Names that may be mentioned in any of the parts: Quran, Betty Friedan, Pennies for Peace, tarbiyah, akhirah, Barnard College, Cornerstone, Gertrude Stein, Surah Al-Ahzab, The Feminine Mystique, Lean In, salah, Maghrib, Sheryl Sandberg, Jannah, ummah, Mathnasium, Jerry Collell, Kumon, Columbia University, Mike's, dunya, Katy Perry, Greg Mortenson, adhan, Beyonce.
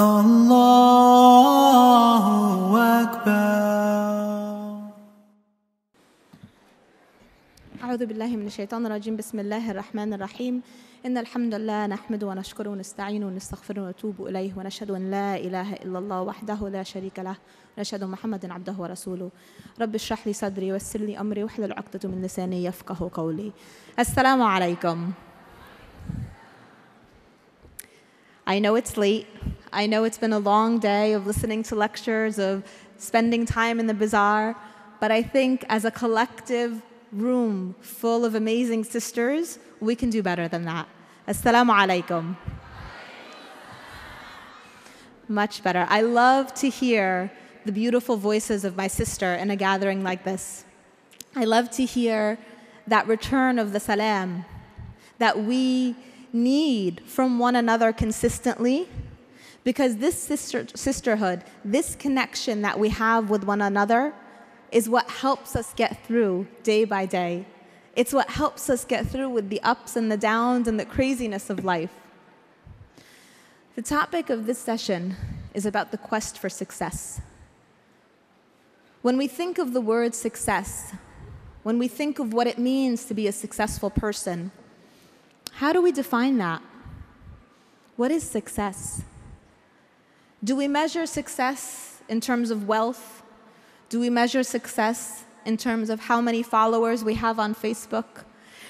Allahu Akbar. أعوذ بالله من الشيطان الرجيم. بسم الله الرحمن الرحيم. إن الحمد لله نحمده ونشكره ونستعينه ونستغفره ونتوب إليه ونشهد أن لا إله إلا الله وحده لا شريك له ونشهد محمدا عبده ورسوله. رب اشرح لي صدري ويسر لي أمري واحلل عقدة من لساني يفقه قولي. السلام عليكم. I know it's late. I know it's been a long day of listening to lectures, of spending time in the bazaar, but I think as a collective room full of amazing sisters, we can do better than that. Assalamu alaikum. Much better. I love to hear the beautiful voices of my sister in a gathering like this. I love to hear that return of the salam that we need from one another consistently, because this sisterhood, this connection that we have with one another is what helps us get through day by day. It's what helps us get through with the ups and the downs and the craziness of life. The topic of this session is about the quest for success. When we think of the word success, when we think of what it means to be a successful person, how do we define that? What is success? Do we measure success in terms of wealth? Do we measure success in terms of how many followers we have on Facebook?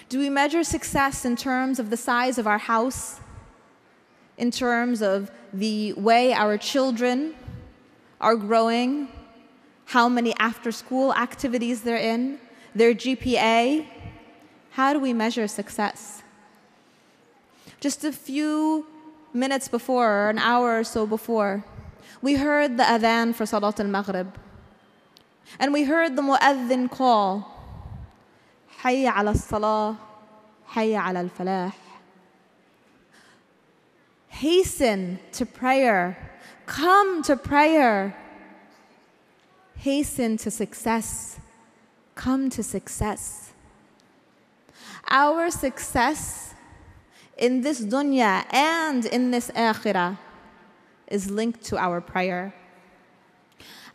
Do we measure success in terms of the size of our house? In terms of the way our children are growing? How many after-school activities they're in? Their GPA? How do we measure success? Just a few minutes before, or an hour or so before, we heard the adhan for Salat al-Maghrib. And we heard the mu'adhin call, Hayya ala salah, Hayya ala al-falah. Hasten to prayer. Come to prayer. Hasten to success. Come to success. Our success in this dunya and in this akhirah is linked to our prayer.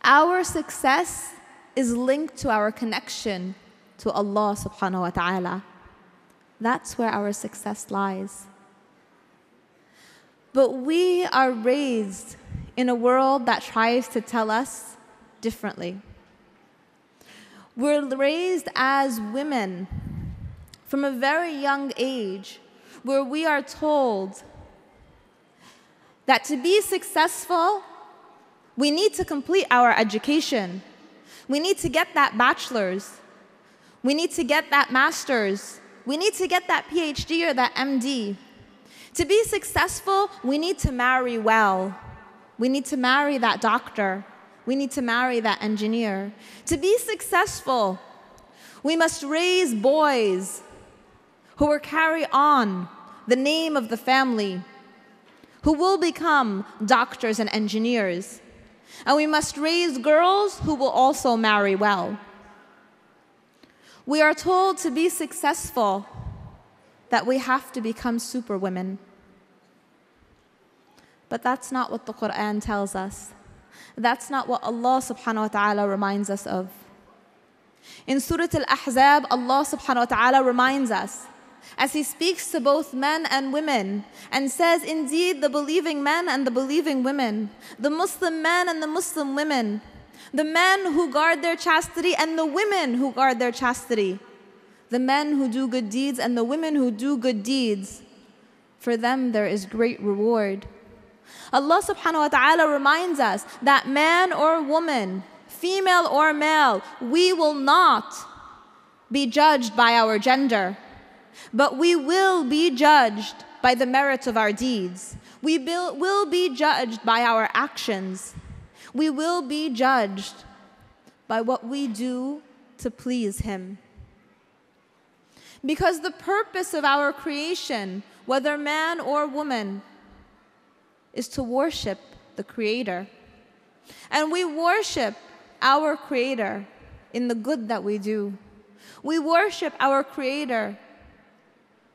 Our success is linked to our connection to Allah subhanahu wa ta'ala. That's where our success lies. But we are raised in a world that tries to tell us differently. We're raised as women from a very young age where we are told that to be successful, we need to complete our education. We need to get that bachelor's. We need to get that master's. We need to get that PhD or that MD. To be successful, we need to marry well. We need to marry that doctor. We need to marry that engineer. To be successful, we must raise boys who will carry on the name of the family, who will become doctors and engineers. And we must raise girls who will also marry well. We are told to be successful that we have to become superwomen. But that's not what the Quran tells us. That's not what Allah subhanahu wa ta'ala reminds us of. In Surah Al-Ahzab, Allah subhanahu wa ta'ala reminds us as he speaks to both men and women and says, indeed, the believing men and the believing women, the Muslim men and the Muslim women, the men who guard their chastity and the women who guard their chastity, the men who do good deeds and the women who do good deeds, for them there is great reward. Allah subhanahu wa ta'ala reminds us that man or woman, female or male, we will not be judged by our gender, but we will be judged by the merits of our deeds. We will be judged by our actions. We will be judged by what we do to please Him. Because the purpose of our creation, whether man or woman, is to worship the Creator. And we worship our Creator in the good that we do. We worship our Creator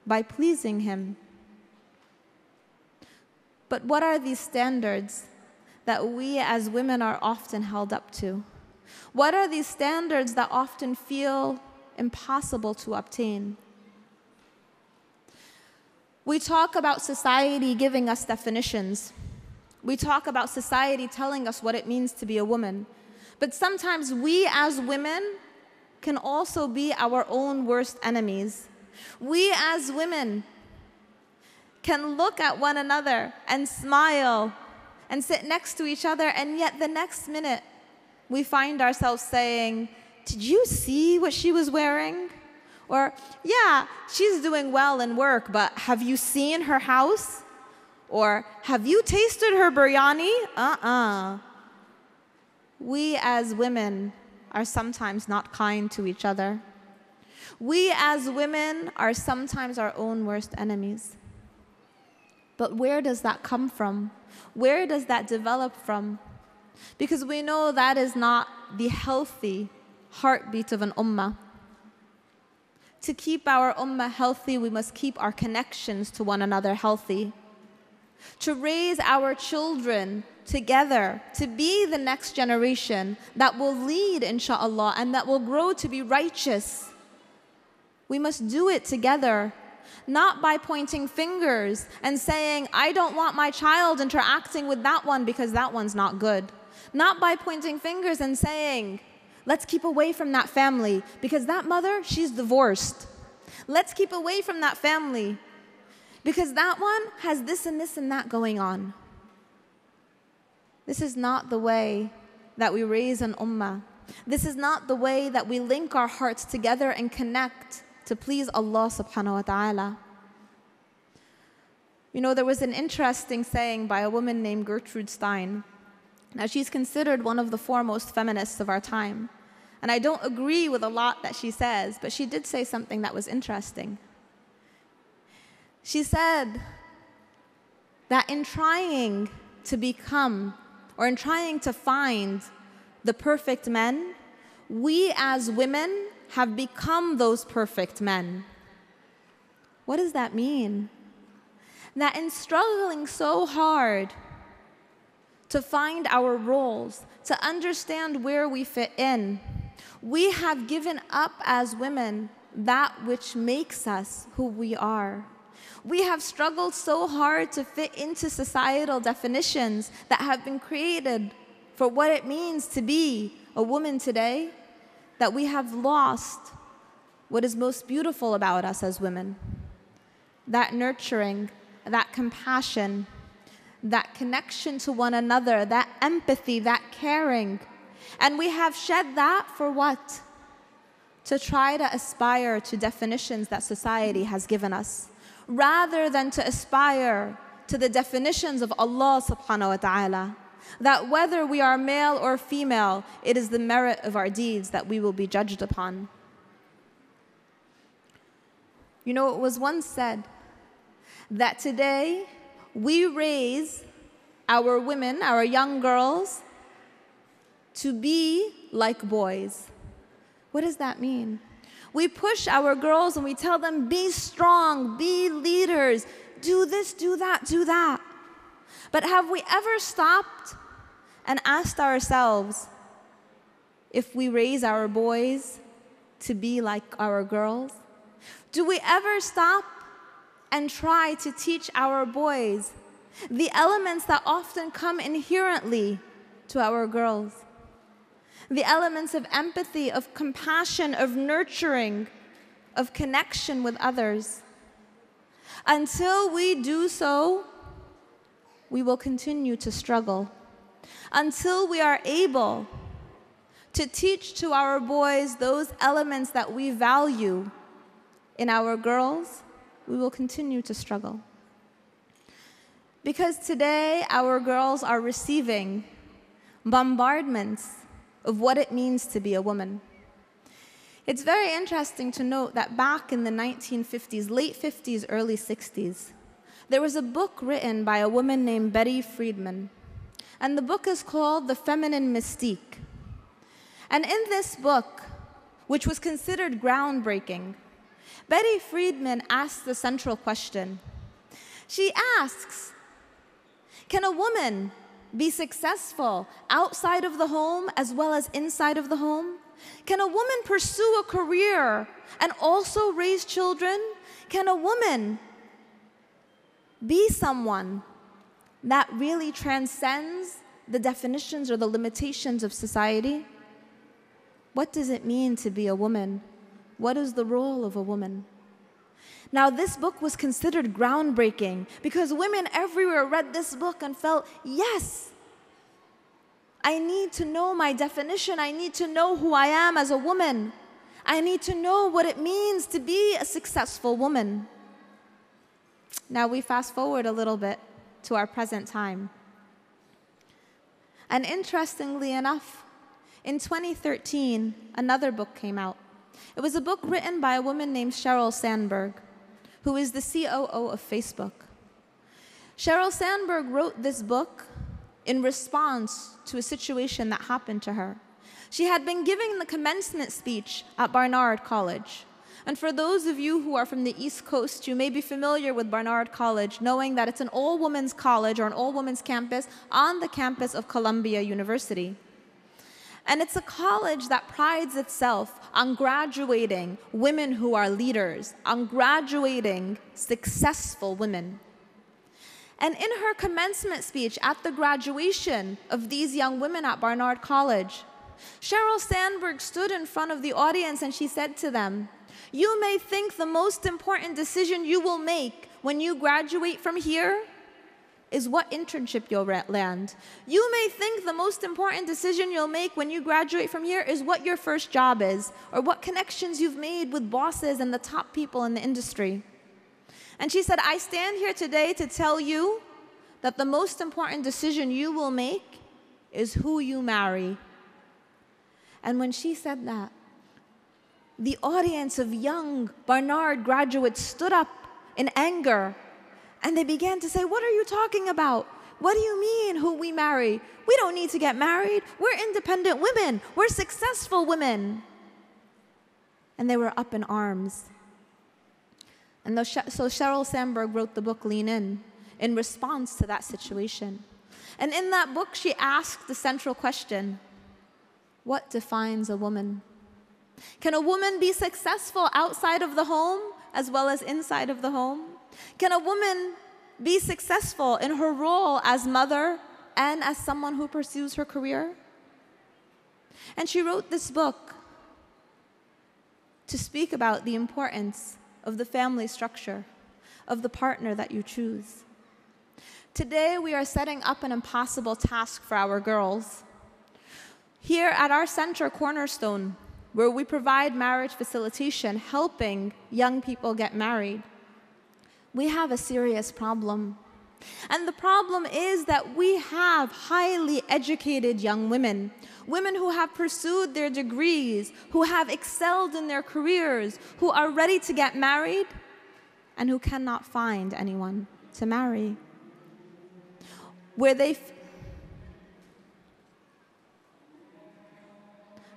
by pleasing Him. But what are these standards that we as women are often held up to? What are these standards that often feel impossible to obtain? We talk about society giving us definitions. We talk about society telling us what it means to be a woman. But sometimes we as women can also be our own worst enemies. We as women can look at one another and smile and sit next to each other, and yet the next minute we find ourselves saying, "Did you see what she was wearing?" Or, "Yeah, she's doing well in work, but have you seen her house?" Or, "Have you tasted her biryani? Uh-uh." We as women are sometimes not kind to each other. We as women are sometimes our own worst enemies. But where does that come from? Where does that develop from? Because we know that is not the healthy heartbeat of an ummah. To keep our ummah healthy, we must keep our connections to one another healthy. To raise our children together, to be the next generation that will lead, inshallah, and that will grow to be righteous. We must do it together, not by pointing fingers and saying, "I don't want my child interacting with that one because that one's not good." Not by pointing fingers and saying, "Let's keep away from that family because that mother, she's divorced. Let's keep away from that family because that one has this and this and that going on." This is not the way that we raise an ummah. This is not the way that we link our hearts together and connect to please Allah subhanahu wa ta'ala. You know, there was an interesting saying by a woman named Gertrude Stein. Now, she's considered one of the foremost feminists of our time. And I don't agree with a lot that she says, but she did say something that was interesting. She said that in trying to become, or in trying to find the perfect men, we as women have become those perfect men. What does that mean? That in struggling so hard to find our roles, to understand where we fit in, we have given up as women that which makes us who we are. We have struggled so hard to fit into societal definitions that have been created for what it means to be a woman today, that we have lost what is most beautiful about us as women. That nurturing, that compassion, that connection to one another, that empathy, that caring. And we have shed that for what? To try to aspire to definitions that society has given us, rather than to aspire to the definitions of Allah subhanahu wa ta'ala, that whether we are male or female, it is the merit of our deeds that we will be judged upon. You know, it was once said that today we raise our women, our young girls, to be like boys. What does that mean? We push our girls and we tell them, be strong, be leaders, do this, do that, do that. But have we ever stopped and asked ourselves if we raise our boys to be like our girls? Do we ever stop and try to teach our boys the elements that often come inherently to our girls? The elements of empathy, of compassion, of nurturing, of connection with others. Until we do so, we will continue to struggle. Until we are able to teach to our boys those elements that we value in our girls, we will continue to struggle. Because today, our girls are receiving bombardments of what it means to be a woman. It's very interesting to note that back in the 1950s, late 50s, early 60s, there was a book written by a woman named Betty Friedan. And the book is called The Feminine Mystique. And in this book, which was considered groundbreaking, Betty Friedan asks the central question. She asks, can a woman be successful outside of the home as well as inside of the home? Can a woman pursue a career and also raise children? Can a woman be someone that really transcends the definitions or the limitations of society? What does it mean to be a woman? What is the role of a woman? Now, this book was considered groundbreaking because women everywhere read this book and felt, yes, I need to know my definition. I need to know who I am as a woman. I need to know what it means to be a successful woman. Now, we fast forward a little bit to our present time. And interestingly enough, in 2013, another book came out. It was a book written by a woman named Sheryl Sandberg, who is the COO of Facebook. Sheryl Sandberg wrote this book in response to a situation that happened to her. She had been giving the commencement speech at Barnard College. And for those of you who are from the East Coast, you may be familiar with Barnard College, knowing that it's an all-women's college or an all-women's campus on the campus of Columbia University. And it's a college that prides itself on graduating women who are leaders, on graduating successful women. And in her commencement speech at the graduation of these young women at Barnard College, Sheryl Sandberg stood in front of the audience and she said to them, "You may think the most important decision you will make when you graduate from here is what internship you'll land. You may think the most important decision you'll make when you graduate from here is what your first job is, or what connections you've made with bosses and the top people in the industry." And she said, "I stand here today to tell you that the most important decision you will make is who you marry." And when she said that, the audience of young Barnard graduates stood up in anger. And they began to say, "What are you talking about? What do you mean who we marry? We don't need to get married. We're independent women. We're successful women." And they were up in arms. And so Sheryl Sandberg wrote the book Lean in response to that situation. And in that book, she asked the central question, what defines a woman? Can a woman be successful outside of the home as well as inside of the home? Can a woman be successful in her role as mother and as someone who pursues her career? And she wrote this book to speak about the importance of the family structure, of the partner that you choose. Today, we are setting up an impossible task for our girls. Here at our center, Cornerstone, where we provide marriage facilitation, helping young people get married, we have a serious problem. And the problem is that we have highly educated young women, women who have pursued their degrees, who have excelled in their careers, who are ready to get married, and who cannot find anyone to marry. Where they...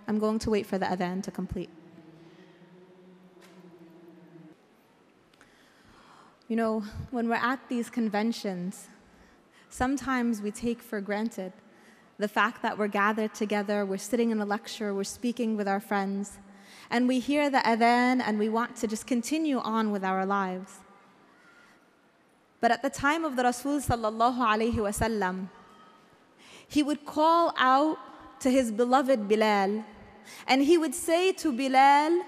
I'm going to wait for the other end to complete. You know, when we're at these conventions, sometimes we take for granted the fact that we're gathered together, we're sitting in a lecture, we're speaking with our friends, and we hear the adhan and we want to just continue on with our lives. But at the time of the Rasul sallallahu alayhi wa sallam, he would call out to his beloved Bilal, and he would say to Bilal,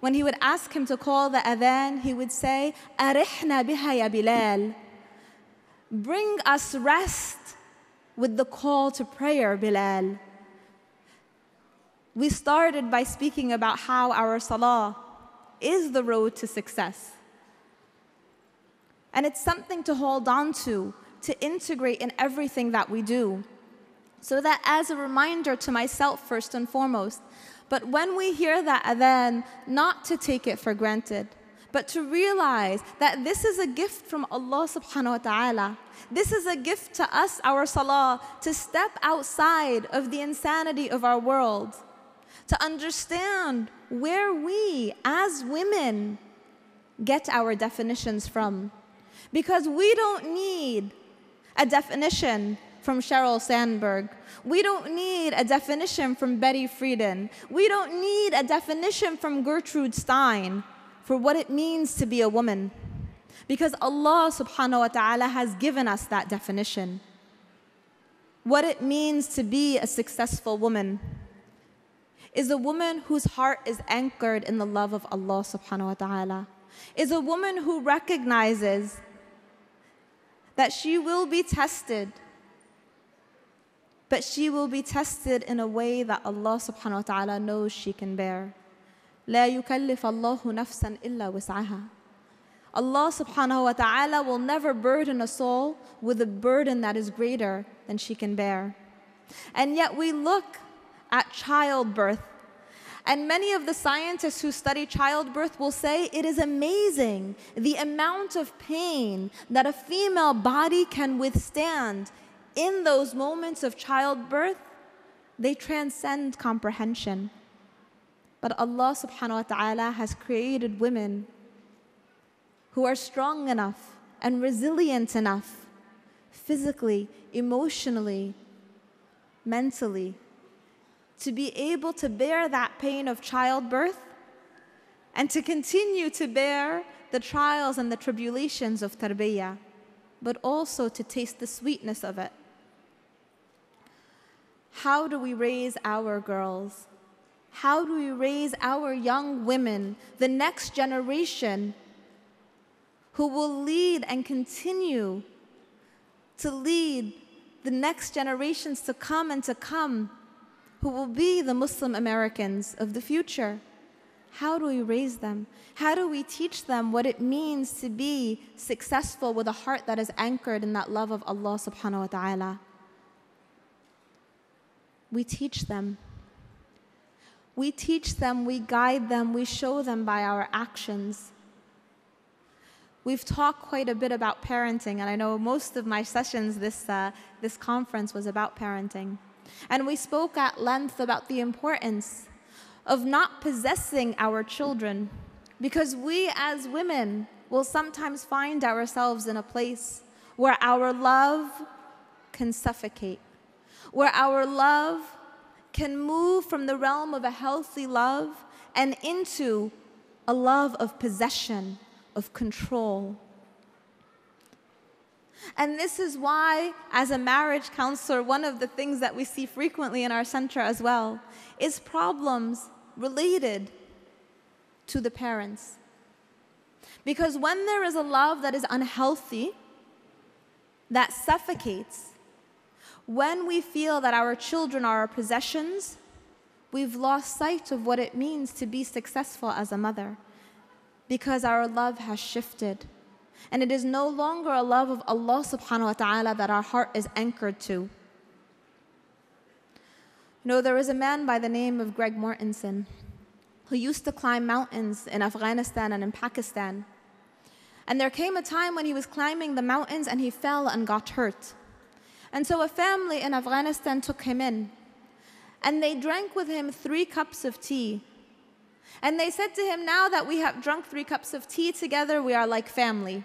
when he would ask him to call the adhan, he would say, "Arihna biha ya Bilal." Bring us rest with the call to prayer, Bilal. We started by speaking about how our salah is the road to success. And it's something to hold on to integrate in everything that we do. So that as a reminder to myself, first and foremost, but when we hear that adhan, not to take it for granted, but to realize that this is a gift from Allah subhanahu wa ta'ala. This is a gift to us, our salah, to step outside of the insanity of our world, to understand where we as women get our definitions from. Because we don't need a definition from Sheryl Sandberg. We don't need a definition from Betty Friedan. We don't need a definition from Gertrude Stein for what it means to be a woman, because Allah subhanahu wa ta'ala has given us that definition. What it means to be a successful woman is a woman whose heart is anchored in the love of Allah subhanahu wa ta'ala, is a woman who recognizes that she will be tested, but she will be tested in a way that Allah subhanahu wa ta'ala knows she can bear. لا يكلف الله نفسا إلا وسعها. Allah subhanahu wa ta'ala will never burden a soul with a burden that is greater than she can bear. And yet we look at childbirth, and many of the scientists who study childbirth will say it is amazing the amount of pain that a female body can withstand. In those moments of childbirth, they transcend comprehension. But Allah subhanahu wa ta'ala has created women who are strong enough and resilient enough, physically, emotionally, mentally, to be able to bear that pain of childbirth and to continue to bear the trials and the tribulations of tarbiyah, but also to taste the sweetness of it. How do we raise our girls? How do we raise our young women, the next generation, who will lead and continue to lead the next generations to come, who will be the Muslim Americans of the future? How do we raise them? How do we teach them what it means to be successful with a heart that is anchored in that love of Allah subhanahu wa ta'ala? We teach them. We teach them, we guide them, we show them by our actions. We've talked quite a bit about parenting, and I know most of my sessions this conference was about parenting. And we spoke at length about the importance of not possessing our children, because we as women will sometimes find ourselves in a place where our love can suffocate, where our love can move from the realm of a healthy love and into a love of possession, of control. And this is why, as a marriage counselor, one of the things that we see frequently in our center as well is problems related to the parents. Because when there is a love that is unhealthy, that suffocates, when we feel that our children are our possessions, we've lost sight of what it means to be successful as a mother, because our love has shifted. And it is no longer a love of Allah subhanahu wa ta'ala that our heart is anchored to. You know, there was a man by the name of Greg Mortenson who used to climb mountains in Afghanistan and in Pakistan. And there came a time when he was climbing the mountains and he fell and got hurt. And so a family in Afghanistan took him in, and they drank with him 3 cups of tea. And they said to him, "Now that we have drunk 3 cups of tea together, we are like family."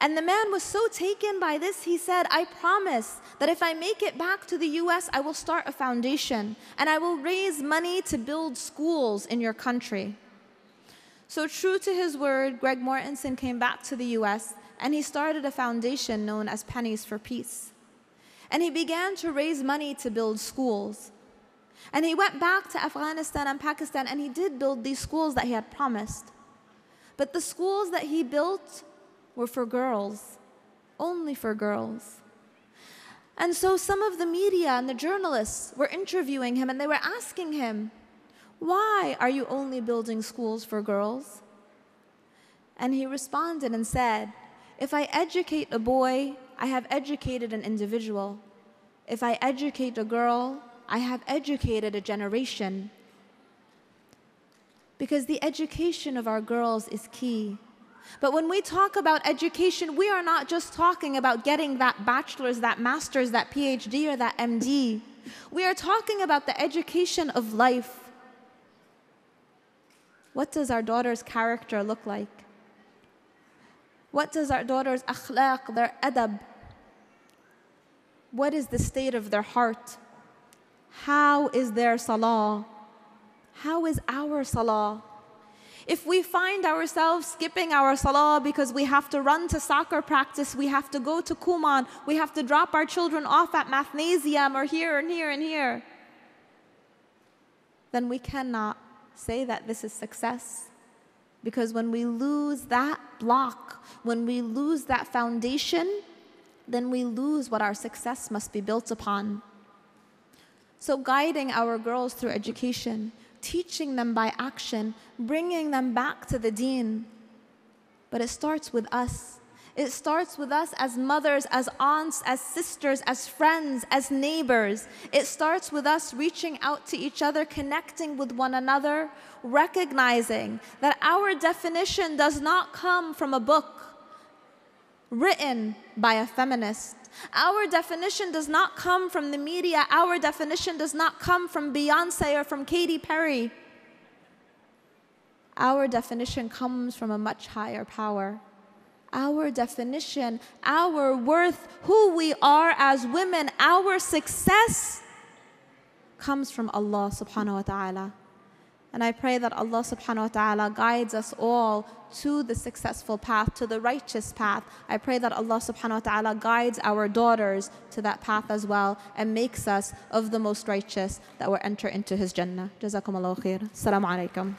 And the man was so taken by this, he said, "I promise that if I make it back to the US, I will start a foundation, and I will raise money to build schools in your country." So true to his word, Greg Mortenson came back to the US, and he started a foundation known as Pennies for Peace. And he began to raise money to build schools. And he went back to Afghanistan and Pakistan, and he did build these schools that he had promised. But the schools that he built were for girls, only for girls. And so some of the media and the journalists were interviewing him, and they were asking him, "Why are you only building schools for girls?" And he responded and said, "If I educate a boy, I have educated an individual. If I educate a girl, I have educated a generation." Because the education of our girls is key. But when we talk about education, we are not just talking about getting that bachelor's, that master's, that PhD, or that MD. We are talking about the education of life. What does our daughter's character look like? What does our daughter's akhlaq, their adab, What is the state of their heart? How is their salah? How is our salah? If we find ourselves skipping our salah because we have to run to soccer practice, we have to go to Kumon, we have to drop our children off at Mathnasium or here and here and here, then we cannot say that this is success. Because when we lose that block, when we lose that foundation, then we lose what our success must be built upon. So guiding our girls through education, teaching them by action, bringing them back to the deen. But it starts with us. It starts with us as mothers, as aunts, as sisters, as friends, as neighbors. It starts with us reaching out to each other, connecting with one another, recognizing that our definition does not come from a book written by a feminist. Our definition does not come from the media. Our definition does not come from Beyonce or from Katy Perry. Our definition comes from a much higher power. Our definition, our worth, who we are as women, our success comes from Allah subhanahu wa ta'ala. And I pray that Allah subhanahu wa ta'ala guides us all to the successful path, to the righteous path. I pray that Allah subhanahu wa ta'ala guides our daughters to that path as well and makes us of the most righteous that will enter into His Jannah. Jazakumullahu khair. Assalamu alaikum.